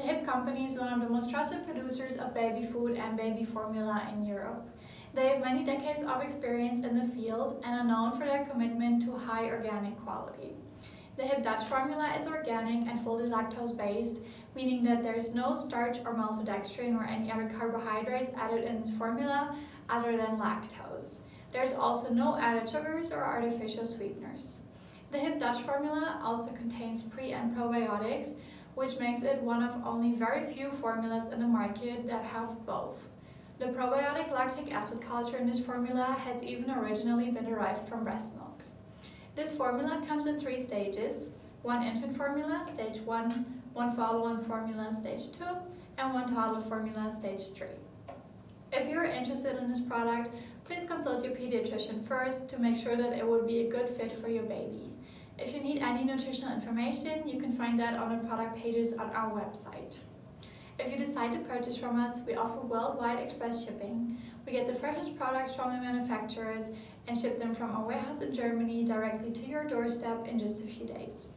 The HIP company is one of the most trusted producers of baby food and baby formula in Europe. They have many decades of experience in the field and are known for their commitment to high organic quality. The HIP Dutch formula is organic and fully lactose-based, meaning that there is no starch or maltodextrin or any other carbohydrates added in this formula other than lactose. There is also no added sugars or artificial sweeteners. The HIP Dutch formula also contains pre- and probiotics, which makes it one of only very few formulas in the market that have both. The probiotic lactic acid culture in this formula has even originally been derived from breast milk. This formula comes in three stages: one infant formula, stage 1, one follow-on formula, stage 2, and one toddler formula, stage 3. If you're interested in this product, please consult your pediatrician first to make sure that it would be a good fit for your baby. If you need any nutritional information, you can find that on the product pages on our website. If you decide to purchase from us, we offer worldwide express shipping. We get the freshest products from the manufacturers and ship them from our warehouse in Germany directly to your doorstep in just a few days.